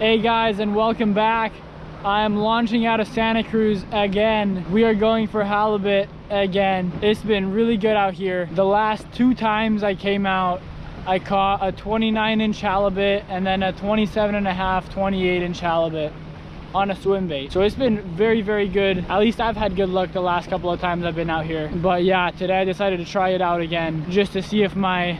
Hey guys, and welcome back. I'm launching out of Santa Cruz again. We are going for halibut again. It's been really good out here. The last two times I came out, I caught a 29-inch halibut and then a 27.5, 28-inch halibut on a swim bait. So it's been very good. At least I've had good luck the last couple of times I've been out here. But yeah, today I decided to try it out again just to see if my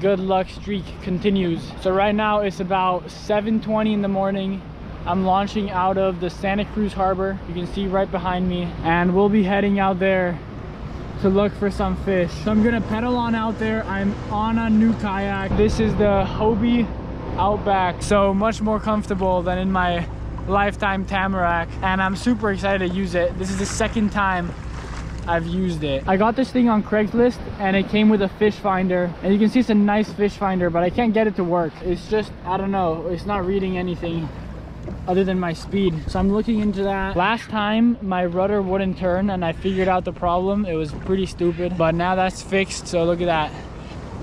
good luck streak continues. So right now it's about 7:20 in the morning. I'm launching out of the Santa Cruz harbor. You can see right behind me, and we'll be heading out there to look for some fish. So I'm gonna pedal on out there. I'm on a new kayak. This is the Hobie Outback, so much more comfortable than in my lifetime Tamarack, and I'm super excited to use it. This is the second time I've used it. I got this thing on Craigslist and it came with a fish finder, and you can see it's a nice fish finder, but I can't get it to work. It's just, I don't know, it's not reading anything other than my speed. So I'm looking into that. Last time my rudder wouldn't turn and I figured out the problem. It was pretty stupid, but now that's fixed. So look at that,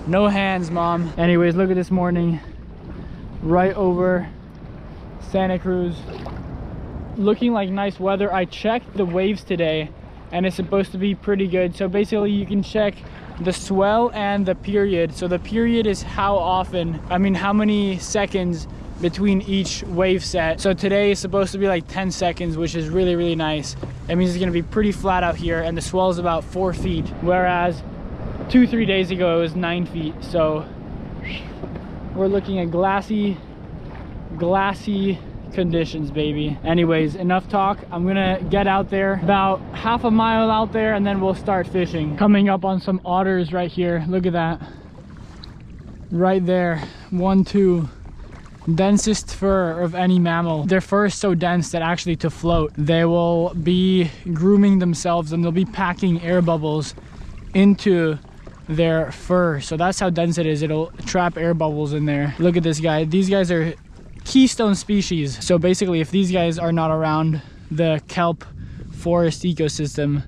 no hands, mom. Anyways, look at this morning right over Santa Cruz, looking like nice weather. I checked the waves today and it's supposed to be pretty good. So basically you can check the swell and the period. So the period is how many seconds between each wave set. So today is supposed to be like 10 seconds, which is really nice. It means it's gonna be pretty flat out here, and the swell is about 4 feet, whereas 2-3 days ago it was 9 feet. So we're looking at glassy conditions, baby. Anyways, enough talk. I'm gonna get out there, about half a mile out there, and then we'll start fishing. Coming up on some otters right here. Look at that, right there. 1, 2 densest fur of any mammal. Their fur is so dense that actually to float they will be grooming themselves, and they'll be packing air bubbles into their fur. So that's how dense it is. It'll trap air bubbles in there. Look at this guy. These guys are keystone species. So basically if these guys are not around, the kelp forest ecosystem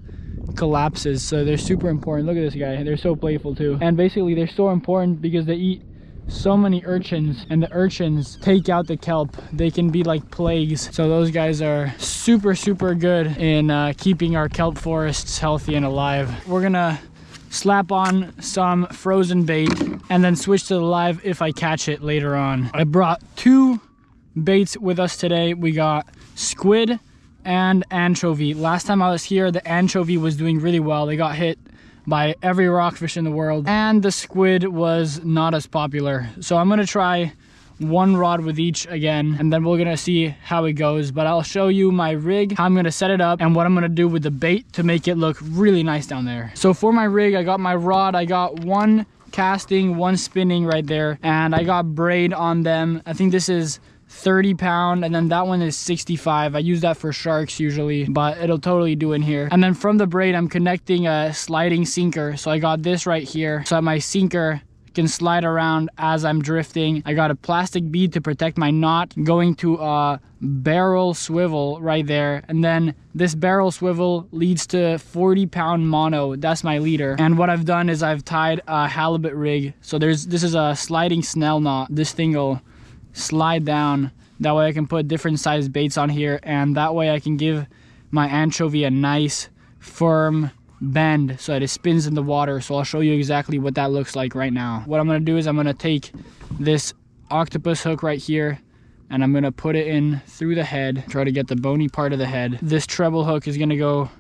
collapses. So they're super important. Look at this guy, they're so playful too. And basically they're so important because they eat so many urchins, and the urchins take out the kelp. They can be like plagues. So those guys are super good in keeping our kelp forests healthy and alive. We're gonna slap on some frozen bait and then switch to the live if I catch it later on. I brought two baits with us today. We got squid and anchovy. Last time I was here, the anchovy was doing really well. They got hit by every rockfish in the world, and the squid was not as popular. So I'm gonna try one rod with each again, and then we're gonna see how it goes. But I'll show you my rig, how I'm gonna set it up, and what I'm gonna do with the bait to make it look really nice down there. So for my rig, I got my rod. I got one casting, one spinning right there, and I got braid on them. I think this is 30 pound, and then that one is 65. I use that for sharks usually, but it'll totally do in here. And then from the braid I'm connecting a sliding sinker. So I got this right here so that my sinker can slide around as I'm drifting. I got a plastic bead to protect my knot, going to a barrel swivel right there, and then this barrel swivel leads to 40-pound mono. That's my leader. And what I've done is I've tied a halibut rig. So this is a sliding snell knot. This thing will slide down. That way I can put different size baits on here, and that way I can give my anchovy a nice firm bend so that it spins in the water. So I'll show you exactly what that looks like right now. What I'm gonna do is I'm gonna take this octopus hook right here, and I'm gonna put it in through the head, try to get the bony part of the head. This treble hook is gonna go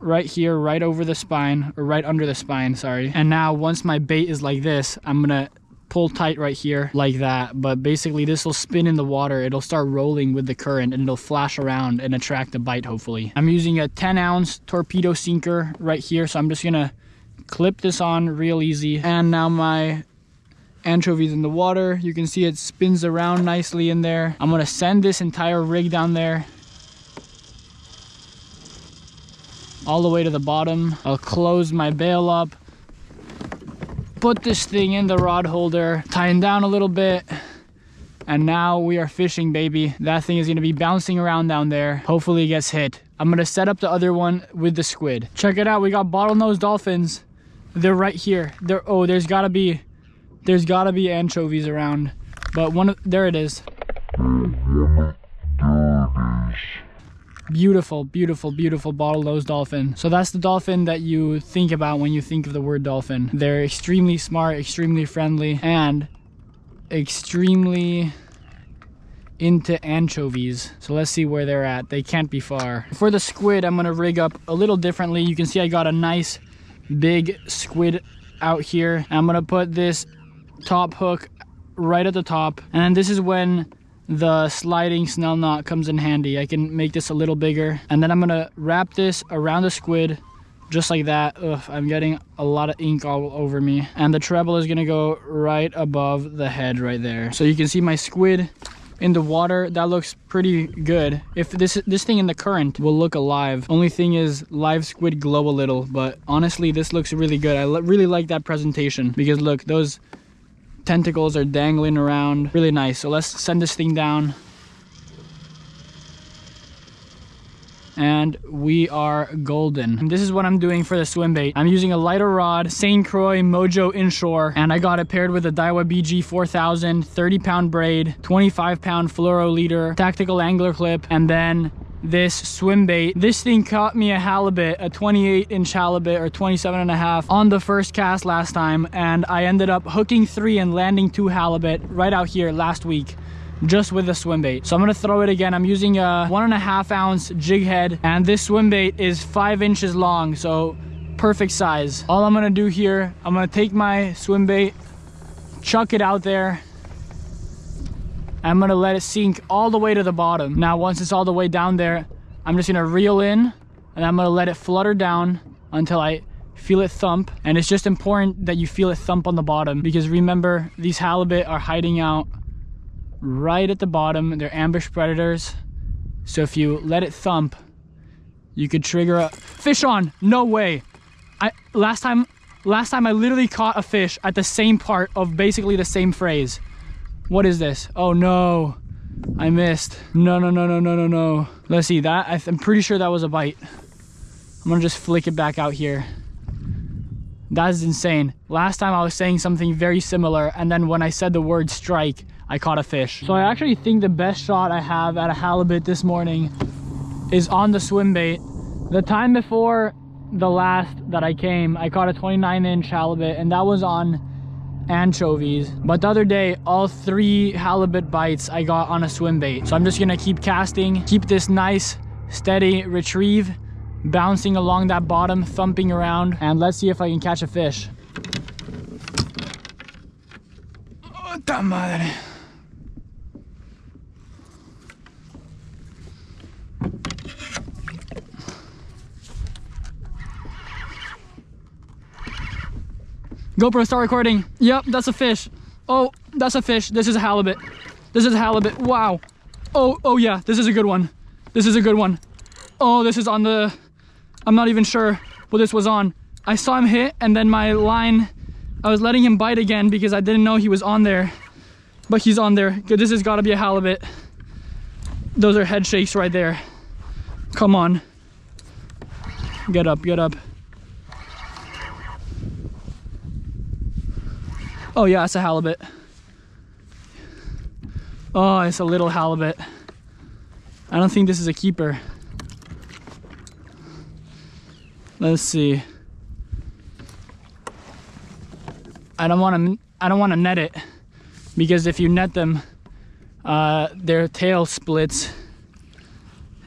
right here, right over the spine, or right under the spine, sorry. And now once my bait is like this, I'm gonna pull tight right here like that. But basically this will spin in the water. It'll start rolling with the current, and it'll flash around and attract the bite, hopefully. I'm using a 10-ounce torpedo sinker right here. So I'm just gonna clip this on real easy, and now my anchovy's in the water. You can see it spins around nicely in there. I'm gonna send this entire rig down there all the way to the bottom. I'll close my bail up, put this thing in the rod holder, tighten down a little bit, and now we are fishing, baby. That thing is gonna be bouncing around down there. Hopefully it gets hit. I'm gonna set up the other one with the squid. Check it out, we got bottlenose dolphins. They're right here. They're, oh, there's gotta be anchovies around. But there it is. Beautiful, beautiful, beautiful bottle-nosed dolphin. So that's the dolphin that you think about when you think of the word dolphin. They're extremely smart, extremely friendly, and extremely into anchovies. So let's see where they're at. They can't be far. For the squid, I'm gonna rig up a little differently. You can see I got a nice big squid out here. I'm gonna put this top hook right at the top, and then this is when the sliding snell knot comes in handy. I can make this a little bigger, and then I'm gonna wrap this around the squid just like that. Ugh, I'm getting a lot of ink all over me. And the treble is gonna go right above the head right there. So you can see my squid in the water. That looks pretty good. If this thing in the current will look alive. Only thing is live squid glow a little, but honestly this looks really good. I really like that presentation, because look, those tentacles are dangling around. Really nice. So let's send this thing down. And we are golden. And this is what I'm doing for the swim bait. I'm using a lighter rod, Saint Croix Mojo Inshore, and I got it paired with a Daiwa BG 4000, 30-pound braid, 25-pound fluoroliter, tactical angler clip, and then this swim bait. This thing caught me a halibut, a 28-inch halibut or 27.5 on the first cast last time, and I ended up hooking 3 and landing 2 halibut right out here last week, just with the swim bait. So I'm gonna throw it again. I'm using a 1.5 ounce jig head, and this swim bait is 5 inches long, so perfect size. All I'm gonna do here, I'm gonna take my swim bait, chuck it out there. I'm gonna let it sink all the way to the bottom. Now, once it's all the way down there, I'm just gonna reel in, and I'm gonna let it flutter down until I feel it thump. And it's just important that you feel it thump on the bottom, because remember, these halibut are hiding out right at the bottom. They're ambush predators. So if you let it thump, you could trigger a fish on. No way. Last time I literally caught a fish at the same part of basically the same phrase. What is this? Oh no, I missed. No. Let's see that. I'm pretty sure that was a bite. I'm gonna just flick it back out here. That is insane. Last time I was saying something very similar, and then when I said the word strike, I caught a fish. So I actually think the best shot I have at a halibut this morning is on the swim bait. The time before the last that I came, I caught a 29-inch halibut, and that was on anchovies. But the other day, all 3 halibut bites I got on a swim bait. So I'm just gonna keep casting, keep this nice steady retrieve, bouncing along that bottom, thumping around, and let's see if I can catch a fish. Puta madre. GoPro, start recording. Yep, that's a fish. Oh, that's a fish. This is a halibut. This is a halibut. Wow. Oh yeah, this is a good one. This is a good one. Oh, this is on the... I'm not even sure what this was on. I saw him hit, and then my line... I was letting him bite again because I didn't know he was on there. But he's on there. This has got to be a halibut. Those are head shakes right there. Come on. Get up, get up. Oh yeah, it's a halibut. Oh, it's a little halibut. I don't think this is a keeper. Let's see. I don't want to net it, because if you net them, their tail splits.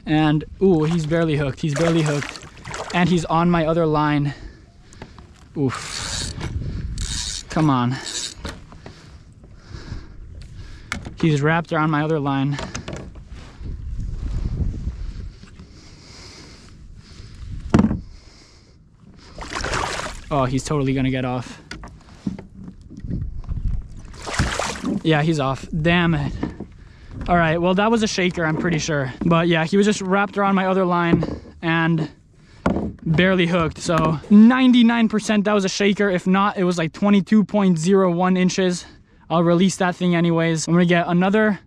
And ooh, he's barely hooked. He's barely hooked, and he's on my other line. Oof. Come on. He's wrapped around my other line. Oh, he's totally gonna get off. Yeah, he's off. Damn it. All right, well, that was a shaker, I'm pretty sure. But yeah, he was just wrapped around my other line and barely hooked. So 99% that was a shaker. If not, it was like 22.01 inches. I'll release that thing anyways. I'm gonna get another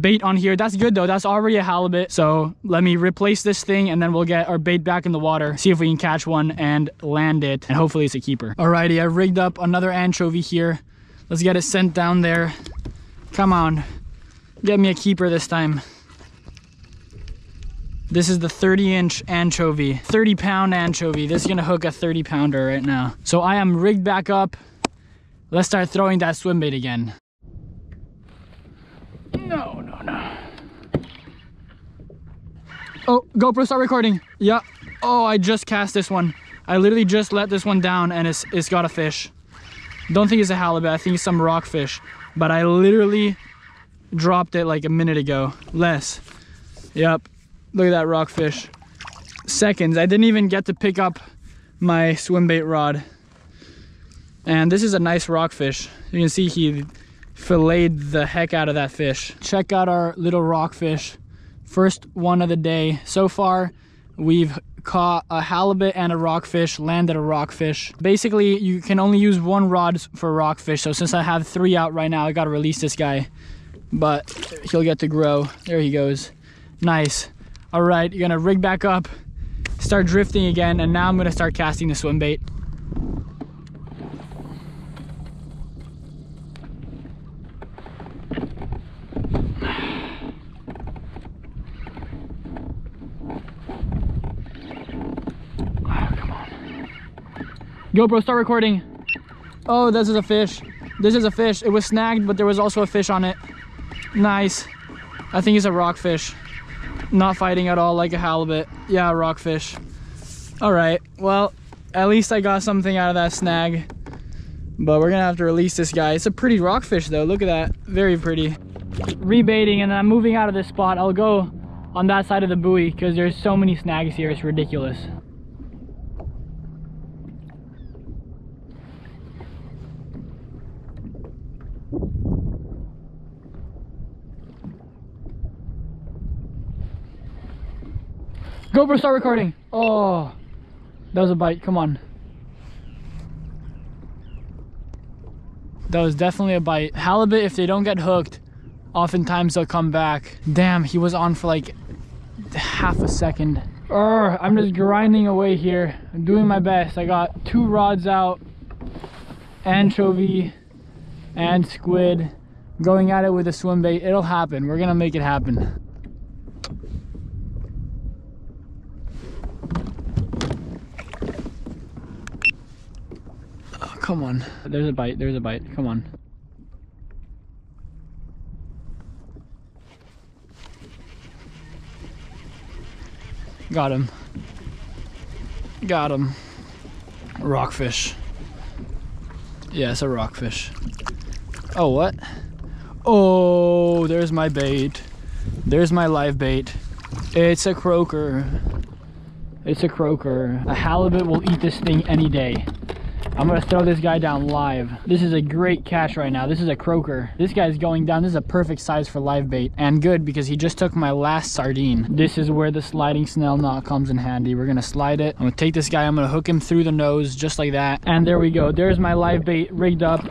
bait on here. That's good though, that's already a halibut. So let me replace this thing, and then we'll get our bait back in the water, see if we can catch one and land it, and hopefully it's a keeper. Alrighty, I rigged up another anchovy here. Let's get it sent down there. Come on. Get me a keeper this time. This is the 30-inch anchovy, 30-pound anchovy. This is gonna hook a 30-pounder right now. So I am rigged back up. Let's start throwing that swim bait again. No, no, no. Oh, GoPro, start recording. Yeah. Oh, I just cast this one. I literally just let this one down and it's got a fish. Don't think it's a halibut, I think it's some rockfish. But I literally dropped it like a minute ago, less. Yep. Look at that rockfish. Seconds. I didn't even get to pick up my swim bait rod. And this is a nice rockfish. You can see he filleted the heck out of that fish. Check out our little rockfish. First one of the day. So far, we've caught a halibut and a rockfish, landed a rockfish. Basically, you can only use one rod for rockfish. So since I have three out right now, I gotta release this guy. But he'll get to grow. There he goes. Nice. All right, you're gonna rig back up, start drifting again, and now I'm gonna start casting the swim bait. Oh, come on. GoPro, start recording. Oh, this is a fish. This is a fish. It was snagged, but there was also a fish on it. Nice. I think it's a rockfish. Not fighting at all like a halibut. Yeah, rockfish. All right, well, at least I got something out of that snag, but we're gonna have to release this guy. It's a pretty rockfish though, look at that, very pretty. Rebaiting, and I'm moving out of this spot. I'll go on that side of the buoy because there's so many snags here, it's ridiculous. GoPro, start recording. Oh, that was a bite. Come on. That was definitely a bite. Halibut, if they don't get hooked, oftentimes they'll come back. Damn, he was on for like half a second. Urgh, I'm just grinding away here. I'm doing my best. I got two rods out, anchovy and squid. Going at it with a swim bait. It'll happen. We're gonna make it happen. Come on. There's a bite, there's a bite. Come on. Got him. Got him. Rockfish. Yeah, it's a rockfish. Oh, what? Oh, there's my bait. There's my live bait. It's a croaker. It's a croaker. A halibut will eat this thing any day. I'm gonna throw this guy down live. This is a great catch right now. This is a croaker. This guy's going down. This is a perfect size for live bait, and good because he just took my last sardine. This is where the sliding snail knot comes in handy. We're gonna slide it. I'm gonna take this guy. I'm gonna hook him through the nose just like that. And there we go. There's my live bait rigged up.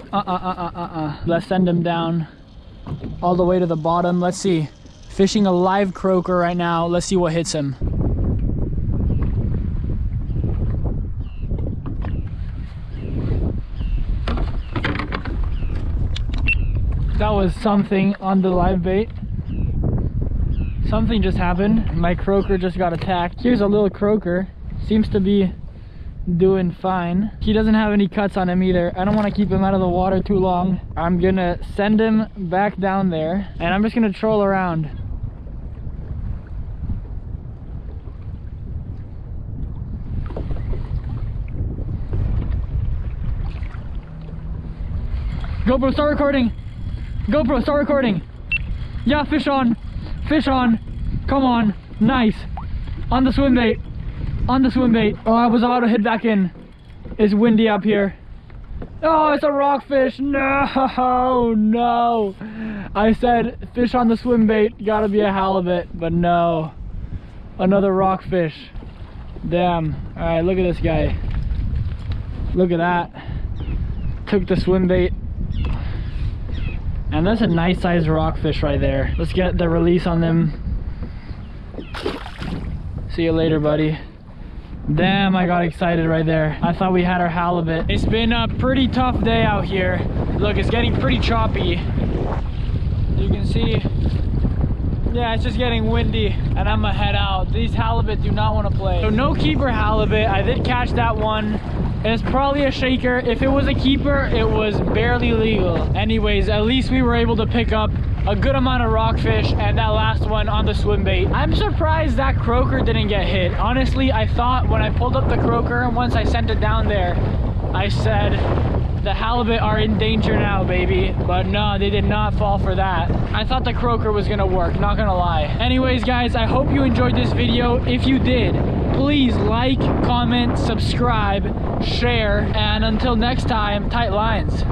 Let's send him down all the way to the bottom. Let's see. Fishing a live croaker right now. Let's see what hits him. That was something on the live bait. Something just happened. My croaker just got attacked. Here's a little croaker. Seems to be doing fine. He doesn't have any cuts on him either. I don't want to keep him out of the water too long. I'm gonna send him back down there and I'm just gonna troll around. GoPro, start recording. GoPro, start recording. Yeah, fish on. Fish on. Come on. Nice. On the swim bait. On the swim bait. Oh, I was about to head back in. It's windy up here. Oh, it's a rockfish. No, no. I said fish on the swim bait. Gotta be a halibut, but no. Another rockfish. Damn. All right, look at this guy. Look at that. Took the swim bait. And that's a nice sized rockfish right there. Let's get the release on them. See you later, buddy. Damn, I got excited right there. I thought we had our halibut. It's been a pretty tough day out here. Look, it's getting pretty choppy. You can see Yeah, it's just getting windy and I'm gonna head out. These halibut do not want to play. So no keeper halibut. I did catch that one. It's probably a shaker. If it was a keeper, it was barely legal. Anyways, at least we were able to pick up a good amount of rockfish and that last one on the swim bait. I'm surprised that croaker didn't get hit. Honestly, I thought when I pulled up the croaker and once I sent it down there, I said, the halibut are in danger now, baby. But no, they did not fall for that. I thought the croaker was gonna work, not gonna lie. Anyways, guys, I hope you enjoyed this video. If you did, please like, comment, subscribe, share, and until next time, tight lines.